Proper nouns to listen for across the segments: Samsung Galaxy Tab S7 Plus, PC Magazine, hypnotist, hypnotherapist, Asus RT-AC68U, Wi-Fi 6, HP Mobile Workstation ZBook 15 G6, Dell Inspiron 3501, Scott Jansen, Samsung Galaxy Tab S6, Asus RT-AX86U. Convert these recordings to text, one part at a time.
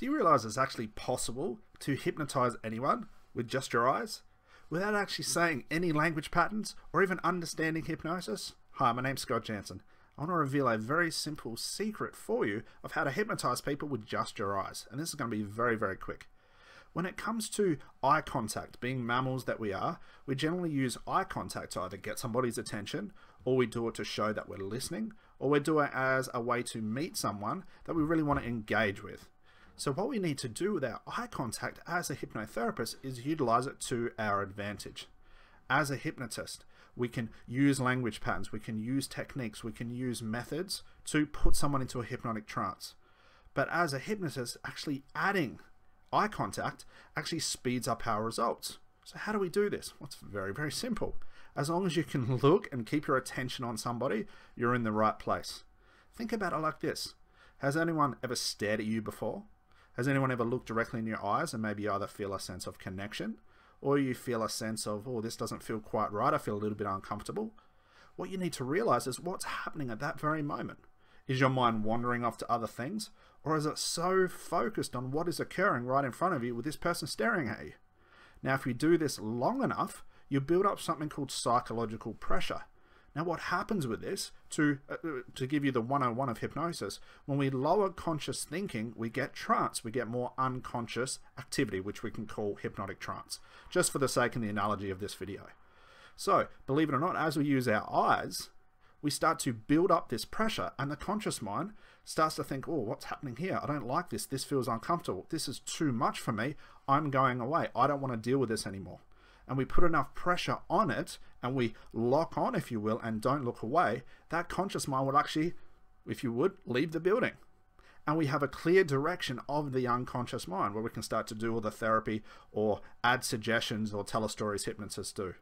Do you realise it's actually possible to hypnotise anyone with just your eyes without actually saying any language patterns or even understanding hypnosis? Hi, my name's Scott Jansen. I want to reveal a very simple secret for you of how to hypnotise people with just your eyes, and this is going to be very, very quick. When it comes to eye contact, being mammals that we are, we generally use eye contact to either get somebody's attention, or we do it to show that we're listening, or we do it as a way to meet someone that we really want to engage with. So what we need to do with our eye contact as a hypnotherapist is utilize it to our advantage. As a hypnotist, we can use language patterns, we can use techniques, we can use methods to put someone into a hypnotic trance. But as a hypnotist, actually adding eye contact actually speeds up our results. So how do we do this? Well, it's very, very simple. As long as you can look and keep your attention on somebody, you're in the right place. Think about it like this. Has anyone ever stared at you before? Has anyone ever looked directly in your eyes and maybe either feel a sense of connection, or you feel a sense of, oh, this doesn't feel quite right, I feel a little bit uncomfortable? What you need to realize is what's happening at that very moment. Is your mind wandering off to other things? Or is it so focused on what is occurring right in front of you with this person staring at you? Now, if you do this long enough, you build up something called psychological pressure. Now, what happens with this, to give you the 101 of hypnosis, when we lower conscious thinking, we get trance, we get more unconscious activity, which we can call hypnotic trance, just for the sake and the analogy of this video. So, believe it or not, as we use our eyes, we start to build up this pressure, and the conscious mind starts to think, oh, what's happening here? I don't like this. This feels uncomfortable. This is too much for me. I'm going away. I don't want to deal with this anymore. And we put enough pressure on it, and we lock on, if you will, and don't look away. That conscious mind would actually, if you would, leave the building. And we have a clear direction of the unconscious mind where we can start to do all the therapy or add suggestions or tell stories hypnotists do.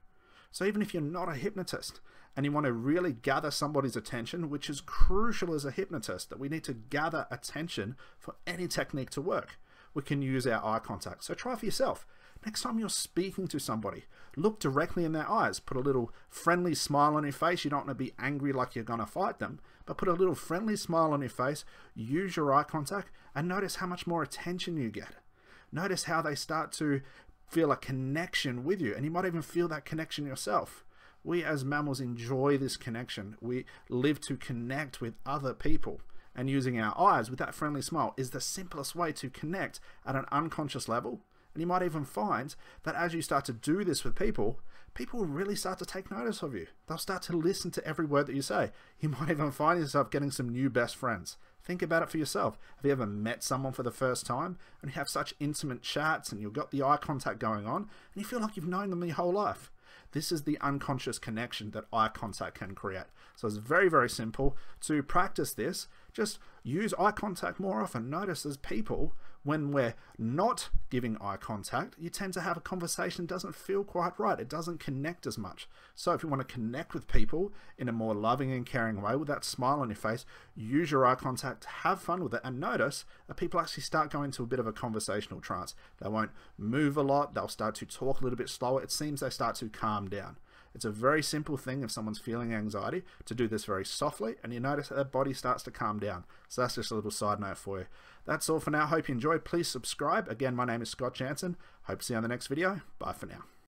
So even if you're not a hypnotist and you want to really gather somebody's attention, which is crucial as a hypnotist, that we need to gather attention for any technique to work, we can use our eye contact. So try for yourself. Next time you're speaking to somebody, look directly in their eyes, put a little friendly smile on your face. You don't want to be angry like you're going to fight them, but put a little friendly smile on your face, use your eye contact, and notice how much more attention you get. Notice how they start to feel a connection with you, and you might even feel that connection yourself. We as mammals enjoy this connection. We live to connect with other people, and using our eyes with that friendly smile is the simplest way to connect at an unconscious level. And you might even find that as you start to do this with people, people will really start to take notice of you. They'll start to listen to every word that you say. You might even find yourself getting some new best friends. Think about it for yourself. Have you ever met someone for the first time and you have such intimate chats and you've got the eye contact going on and you feel like you've known them your whole life? This is the unconscious connection that eye contact can create. So it's very, very simple to practice this. Just use eye contact more often. Notice as people, when we're not giving eye contact, you tend to have a conversation that doesn't feel quite right. It doesn't connect as much. So if you want to connect with people in a more loving and caring way with that smile on your face, use your eye contact, have fun with it, and notice that people actually start going into a bit of a conversational trance. They won't move a lot. They'll start to talk a little bit slower. It seems they start to calm down. It's a very simple thing if someone's feeling anxiety to do this very softly, and you notice that their body starts to calm down. So that's just a little side note for you. That's all for now. Hope you enjoyed. Please subscribe. Again, my name is Scott Jansen. Hope to see you on the next video. Bye for now.